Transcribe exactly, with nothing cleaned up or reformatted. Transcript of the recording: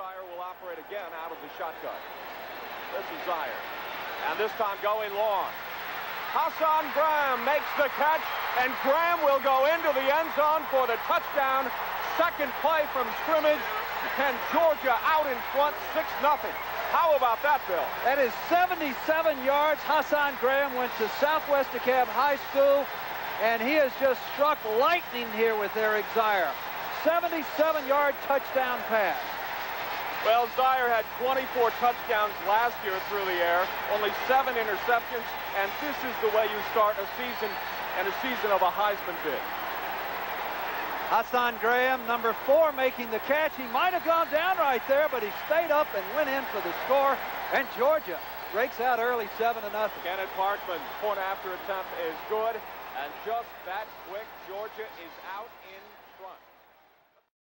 Zeier will operate again out of the shotgun. This is Zeier. And this time going long. Hason Graham makes the catch, and Graham will go into the end zone for the touchdown. Second play from scrimmage, and Georgia out in front, six nothing. How about that, Bill? That is seventy-seven yards. Hason Graham went to Southwest DeKalb High School, and he has just struck lightning here with Eric Zeier. seventy-seven-yard touchdown pass. Well, Zeier had twenty-four touchdowns last year through the air, only seven interceptions, and this is the way you start a season, and a season of a Heisman bid. Hason Graham, number four, making the catch. He might have gone down right there, but he stayed up and went in for the score. And Georgia breaks out early, seven to nothing. Kenneth Parkman's point after attempt is good, and just that quick, Georgia is out in.